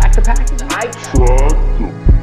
track the package? I track the package.